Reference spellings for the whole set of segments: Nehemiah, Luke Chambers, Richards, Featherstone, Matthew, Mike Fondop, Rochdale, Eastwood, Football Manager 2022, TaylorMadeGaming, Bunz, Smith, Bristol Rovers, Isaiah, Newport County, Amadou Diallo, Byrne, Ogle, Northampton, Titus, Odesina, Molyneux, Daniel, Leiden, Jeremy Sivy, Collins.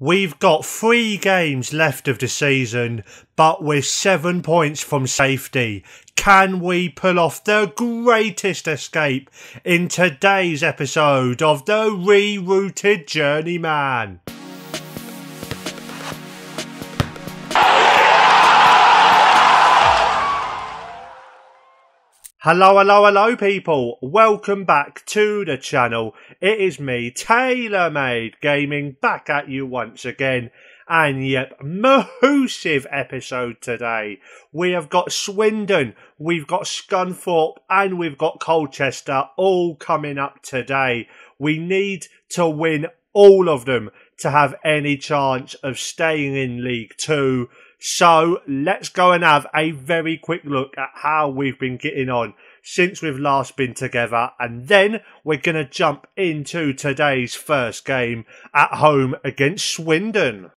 We've got 3 games left of the season, but we're 7 points from safety. Can we pull off the greatest escape in today's episode of the Rerouted Journeyman? Hello people, welcome back to the channel. It is me, TaylorMadeGaming, back at you once again. And yep, massive episode today. We have got Swindon, we've got Scunthorpe and we've got Colchester all coming up today. We need to win all of them to have any chance of staying in League 2. So let's go and have a very quick look at how we've been getting on since we've last been together, and then we're going to jump into today's first game at home against Swindon.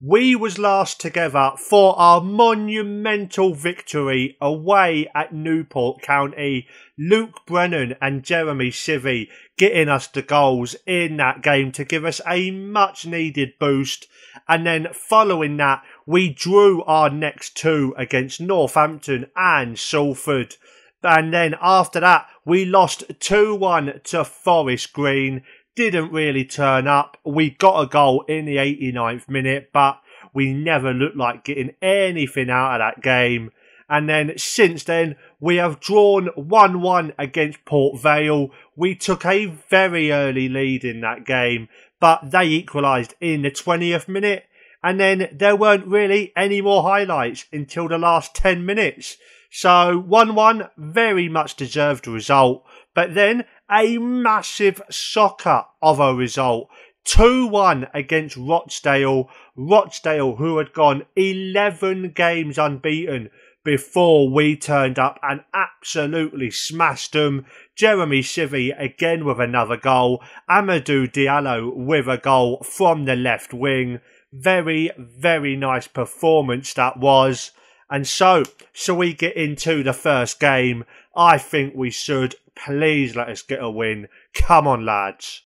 We was last together for our monumental victory away at Newport County. Luke Brennan and Jeremy Sivy getting us the goals in that game to give us a much needed boost. And then following that, we drew our next 2 against Northampton and Salford. And then after that, we lost 2-1 to Forest Green. Didn't really turn up. We got a goal in the 89th minute, but we never looked like getting anything out of that game. And then since then, we have drawn 1-1 against Port Vale. We took a very early lead in that game, but they equalised in the 20th minute. And then there weren't really any more highlights until the last 10 minutes. So 1-1, very much deserved result. But then a massive shocker of a result. 2-1 against Rochdale. Rochdale, who had gone 11 games unbeaten before we turned up and absolutely smashed them. Jeremy Sivy again with another goal. Amadou Diallo with a goal from the left wing. Very, very nice performance that was. And so we get into the first game. I think we should. Please let us get a win. Come on, lads.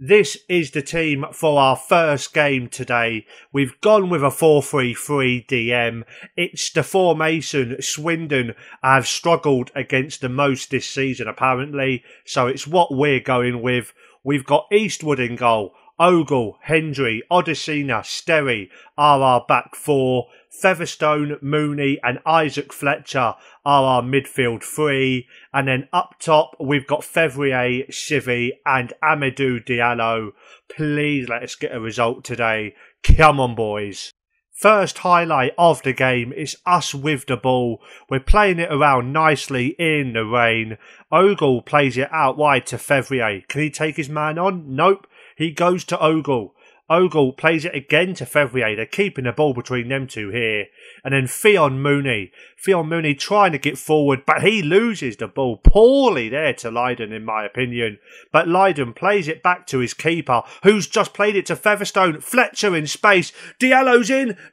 This is the team for our first game today. We've gone with a 4-3-3 DM. It's the formation Swindon have struggled against the most this season, apparently. So it's what we're going with. We've got Eastwood in goal. Ogle, Hendry, Odesina, Sterry are our back 4. Featherstone, Mooney and Isaac Fletcher are our midfield 3. And then up top, we've got Fevrier, Sivy and Amadou Diallo. Please let us get a result today. Come on, boys. First highlight of the game is us with the ball. We're playing it around nicely in the rain. Ogle plays it out wide to Fevrier. Can he take his man on? Nope. He goes to Ogle. Ogle plays it again to Fevrier. They're keeping the ball between them 2 here. And then Fionn Mooney. Fionn Mooney trying to get forward, but he loses the ball poorly there to Leiden, in my opinion. But Leiden plays it back to his keeper, who's just played it to Featherstone. Fletcher in space. Diallo's in, and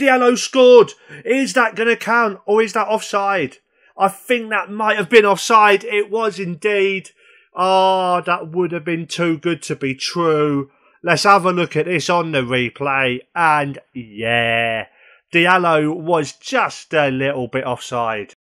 Diallo scored. Is that going to count, or is that offside? I think that might have been offside. It was indeed. Oh, that would have been too good to be true. Let's have a look at this on the replay. And yeah, Diallo was just a little bit offside.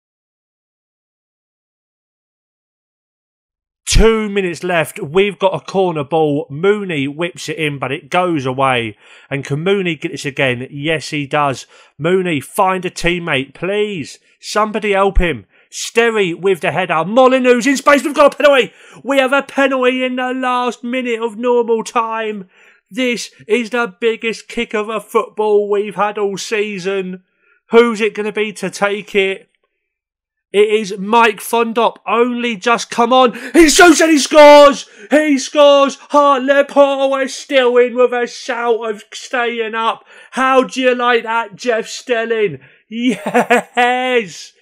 2 minutes left. We've got a corner ball. Mooney whips it in, but it goes away. And can Mooney get this again? Yes, he does. Mooney, find a teammate, please. Somebody help him. Sterry with the header. Molyneux's in space. We've got a penalty. We have a penalty in the last minute of normal time. This is the biggest kick of a football we've had all season. Who's it going to be to take it? It is Mike Fondop. Only just come on. He shoots and he scores. He scores. Hartlepool is still in with a shout of staying up. How do you like that, Jeff Stelling? Yes.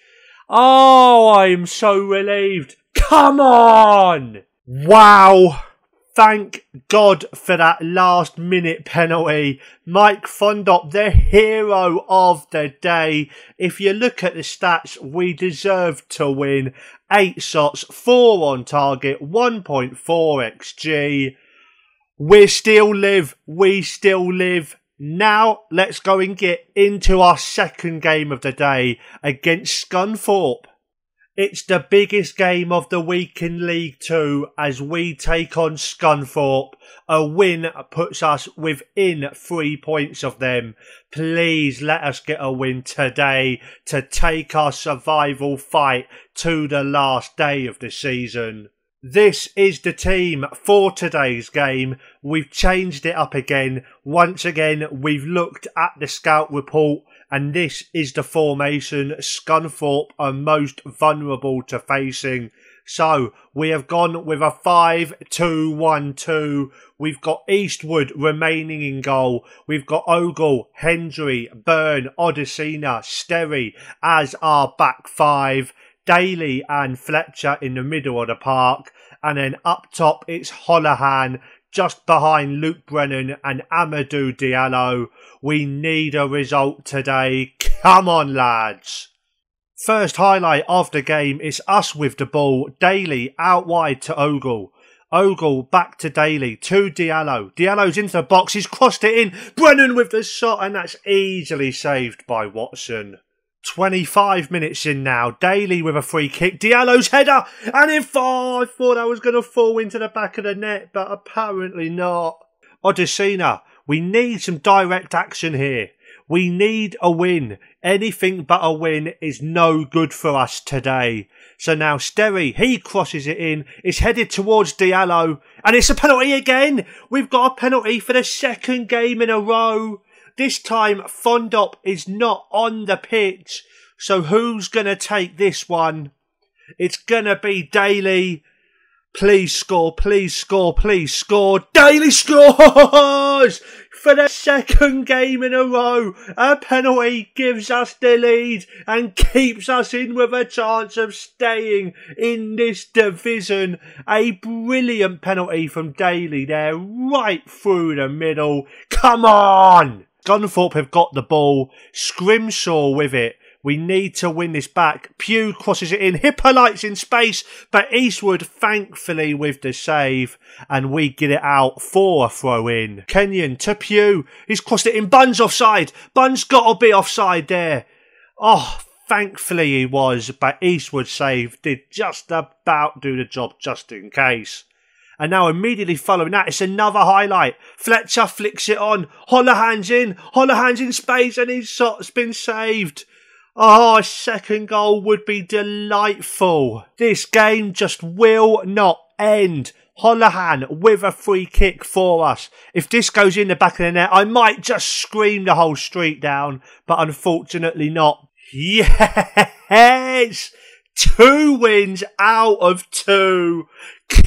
Oh, I'm so relieved. Come on! Wow! Thank God for that last-minute penalty. Mike Fondop, the hero of the day. If you look at the stats, we deserve to win. 8 shots, 4 on target, 1.4 XG. We still live. We still live. Now, let's go and get into our second game of the day against Scunthorpe. It's the biggest game of the week in League 2 as we take on Scunthorpe. A win puts us within 3 points of them. Please let us get a win today to take our survival fight to the last day of the season. This is the team for today's game. We've changed it up again. Once again, we've looked at the scout report, and this is the formation Scunthorpe are most vulnerable to facing. So, we have gone with a 5-2-1-2. We've got Eastwood remaining in goal. We've got Ogle, Hendry, Byrne, Odesina, Sterry as our back five. Daly and Fletcher in the middle of the park. And then up top, it's Hollahan, just behind Luke Brennan and Amadou Diallo. We need a result today. Come on, lads. First highlight of the game is us with the ball. Daly out wide to Ogle. Ogle back to Daly, to Diallo. Diallo's into the box. He's crossed it in. Brennan with the shot, and that's easily saved by Watson. 25 minutes in now. Daly with a free kick. Diallo's header. And in far, I thought I was going to fall into the back of the net, but apparently not. Odesina, we need some direct action here. We need a win. Anything but a win is no good for us today. So now Sterry, he crosses it in. It's headed towards Diallo. And it's a penalty again. We've got a penalty for the second game in a row. This time, Fondop is not on the pitch. So who's going to take this one? It's going to be Daly. Please score, please score, please score. Daly scores! For the second game in a row, a penalty gives us the lead and keeps us in with a chance of staying in this division. A brilliant penalty from Daly there, right through the middle. Come on! Scunthorpe have got the ball. Scrimshaw with it. We need to win this back. Pugh crosses it in. Hippolyte's in space. But Eastwood, thankfully, with the save. And we get it out for a throw-in. Kenyon to Pugh. He's crossed it in. Bunz offside. Bunz got to be offside there. Oh, thankfully he was. But Eastwood's save did just about do the job just in case. And now immediately following that, it's another highlight. Fletcher flicks it on. Hollahan's in. Hollahan's in space and his shot's been saved. Oh, a second goal would be delightful. This game just will not end. Hollahan with a free kick for us. If this goes in the back of the net, I might just scream the whole street down. But unfortunately not. Yes! 2 wins out of 2.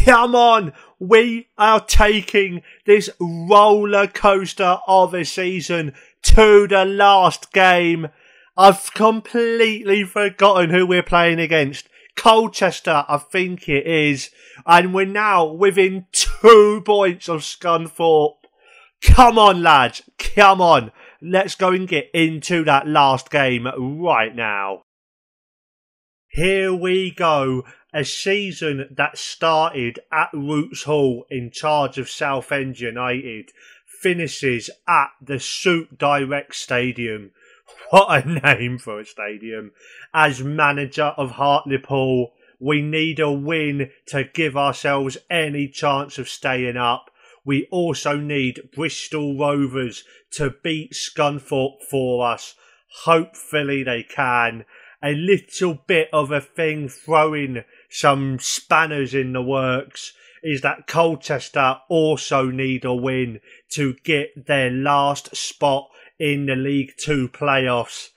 Come on, we are taking this roller coaster of a season to the last game. I've completely forgotten who we're playing against. Colchester, I think it is. And we're now within 2 points of Scunthorpe. Come on, lads. Come on. Let's go and get into that last game right now. Here we go, a season that started at Roots Hall in charge of Southend United, finishes at the Suit Direct Stadium, what a name for a stadium, as manager of Hartlepool. We need a win to give ourselves any chance of staying up. We also need Bristol Rovers to beat Scunthorpe for us, hopefully they can. A little bit of a thing throwing some spanners in the works is that Colchester also need a win to get their last spot in the League 2 playoffs.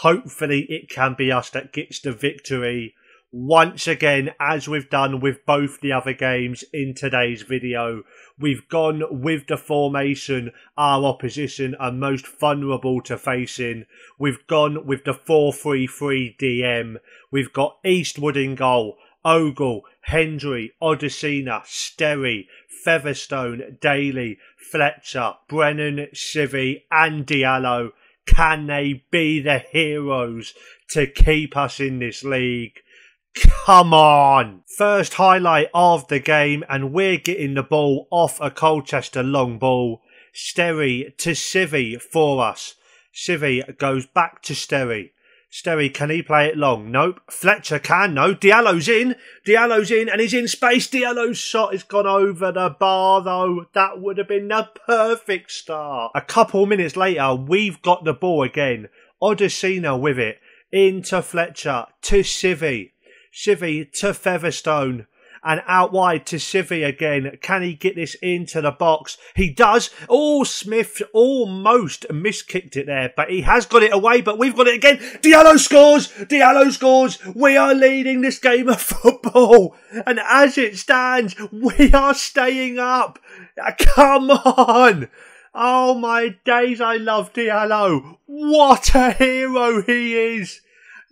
Hopefully it can be us that gets the victory once again, as we've done with both the other games in today's video. We've gone with the formation our opposition are most vulnerable to facing. We've gone with the 4-3-3 DM. We've got Eastwood in goal, Ogle, Hendry, Odesina, Sterry, Featherstone, Daly, Fletcher, Brennan, Sivy and Diallo, can they be the heroes to keep us in this league? Come on! First highlight of the game, and we're getting the ball off a Colchester long ball. Sterry to Sivy for us. Sivy goes back to Sterry. Sterry, can he play it long? Nope. Fletcher can, no. Diallo's in. Diallo's in, and he's in space. Diallo's shot has gone over the bar, though. That would have been the perfect start. A couple minutes later, we've got the ball again. Odesina with it. Into Fletcher. To Sivy. Sivy to Featherstone, and out wide to Sivy again. Can he get this into the box? He does. Oh, Smith almost miskicked it there, but he has got it away, but we've got it again. Diallo scores! Diallo scores! We are leading this game of football, and as it stands, we are staying up. Come on! Oh, my days, I love Diallo. What a hero he is!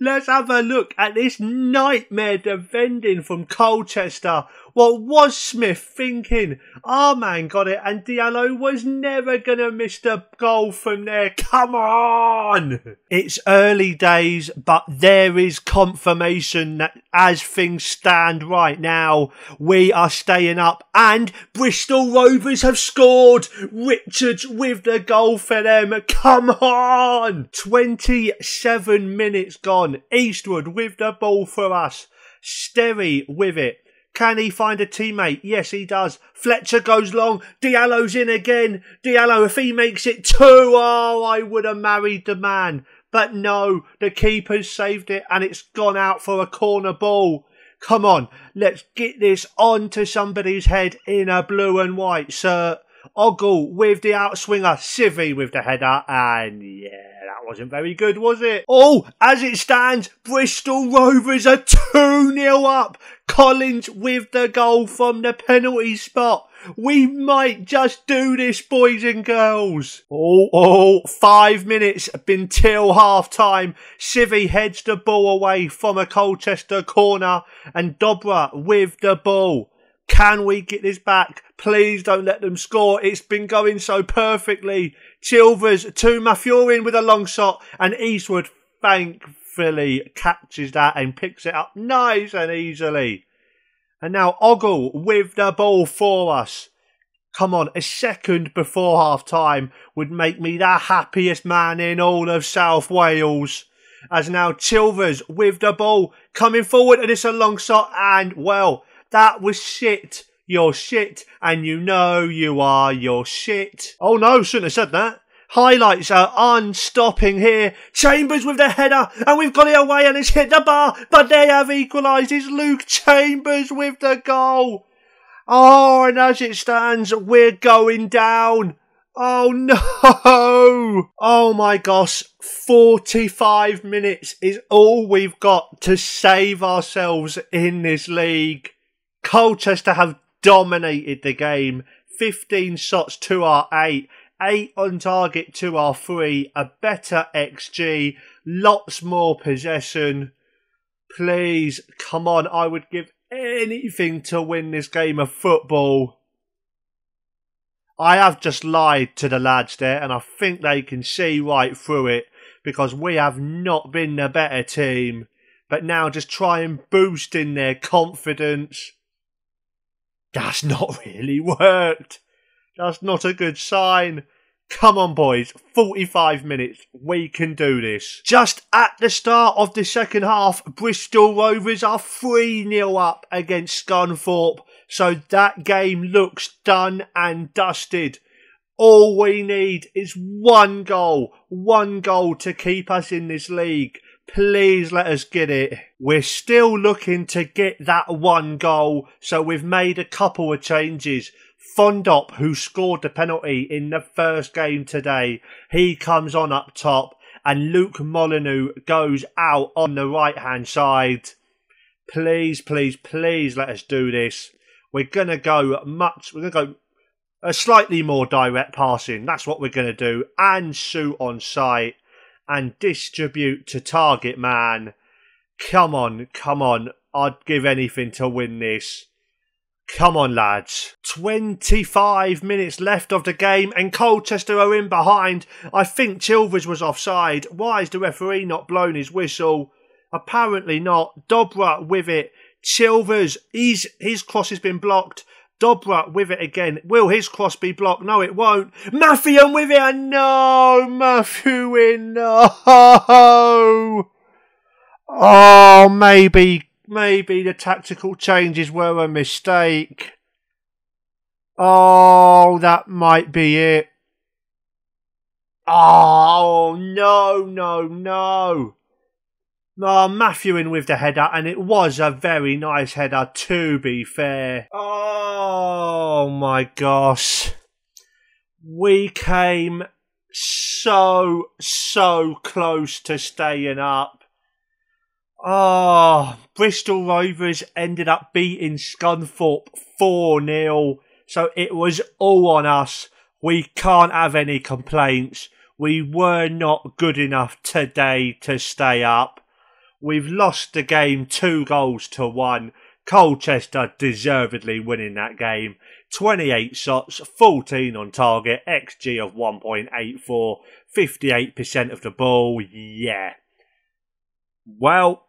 Let's have a look at this nightmare defending from Colchester. What was Smith thinking? Our man got it, and Diallo was never going to miss the goal from there. Come on! It's early days, but there is confirmation that as things stand right now, we are staying up, and Bristol Rovers have scored. Richards with the goal for them. Come on! 27 minutes gone. Eastwood with the ball for us. Sterry with it. Can he find a teammate? Yes, he does. Fletcher goes long. Diallo's in again. Diallo, if he makes it 2, oh, I would have married the man. But no, the keeper's saved it, and it's gone out for a corner ball. Come on, let's get this onto somebody's head in a blue and white shirt. Ogle with the outswinger, Sivy with the header, and yeah, that wasn't very good, was it? Oh, as it stands, Bristol Rovers are 2-0 up. Collins with the goal from the penalty spot. We might just do this, boys and girls. Oh, 5 minutes until half-time. Sivy heads the ball away from a Colchester corner, and Dobra with the ball. Can we get this back? Please don't let them score. It's been going so perfectly. Chilvers to Matthew with a long shot. And Eastwood thankfully catches that and picks it up nice and easily. And now Ogle with the ball for us. Come on, a second before half-time would make me the happiest man in all of South Wales. As now Chilvers with the ball coming forward, and it's a long shot, and well... that was shit. You're shit. And you know you are. You're shit. Oh no, shouldn't have said that. Highlights are unstopping here. Chambers with the header. And we've got it away, and it's hit the bar. But they have equalised. It's Luke Chambers with the goal. Oh, and as it stands, we're going down. Oh no. Oh my gosh. 45 minutes is all we've got to save ourselves in this league. Colchester have dominated the game. 15 shots to our 8. 8 on target to our 3. A better XG. Lots more possession. Please, come on. I would give anything to win this game of football. I have just lied to the lads there, and I think they can see right through it, because we have not been the better team. But now just try and boost in their confidence. That's not really worked. That's not a good sign. Come on, boys. 45 minutes. We can do this. Just at the start of the second half, Bristol Rovers are 3-0 up against Scunthorpe. So that game looks done and dusted. All we need is one goal. One goal to keep us in this league. Please let us get it. We're still looking to get that one goal, so we've made a couple of changes. Fondop, who scored the penalty in the first game today, he comes on up top, and Luke Molyneux goes out on the right-hand side. Please, please, please let us do this. We're going to go much... we're going to go a slightly more direct passing. That's what we're going to do. And shoot on sight. And distribute to target man. Come on, come on. I'd give anything to win this. Come on, lads. 25 minutes left of the game and Colchester are in behind. I think Chilvers was offside. Why is the referee not blown his whistle? Apparently not. Dobra with it. Chilvers, his cross has been blocked. Dobra with it again. Will his cross be blocked? No, it won't. Matthew with it. And no, Matthew in. No. Oh, maybe the tactical changes were a mistake. Oh, that might be it. Oh, no. Oh, Matthew in with the header, and it was a very nice header, to be fair. Oh, my gosh. We came so close to staying up. Oh, Bristol Rovers ended up beating Scunthorpe 4-0. So it was all on us. We can't have any complaints. We were not good enough today to stay up. We've lost the game 2-1. Colchester deservedly winning that game. 28 shots, 14 on target, XG of 1.84, 58% of the ball. Yeah. Well,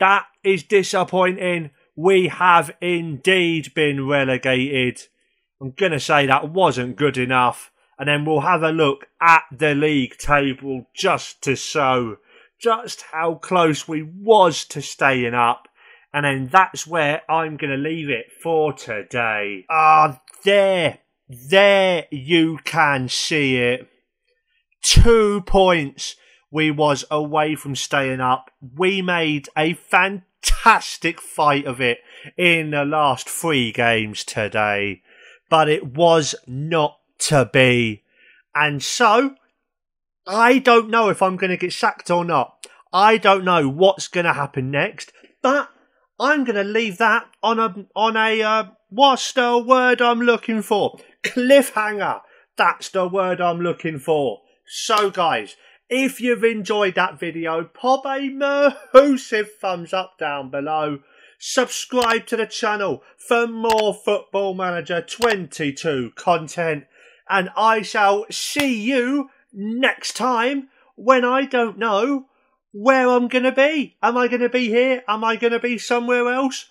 that is disappointing. We have indeed been relegated. I'm going to say that wasn't good enough. And then we'll have a look at the league table just to show just how close we was to staying up. And then that's where I'm going to leave it for today. There you can see it. 2 points. We was away from staying up. We made a fantastic fight of it in the last 3 games today. But it was not to be. And so, I don't know if I'm going to get sacked or not. I don't know what's going to happen next. But I'm going to leave that on a what's the word I'm looking for? Cliffhanger. That's the word I'm looking for. So, guys, if you've enjoyed that video, pop a massive thumbs up down below. Subscribe to the channel for more Football Manager 22 content. And I shall see you next time when I don't know where I'm going to be. Am I going to be here? Am I going to be somewhere else?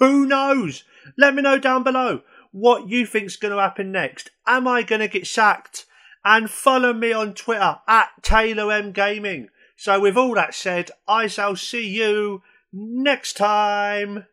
Who knows? Let me know down below what you think's going to happen next. Am I going to get sacked? And follow me on Twitter at TaylorMadeGaming. So with all that said, I shall see you next time.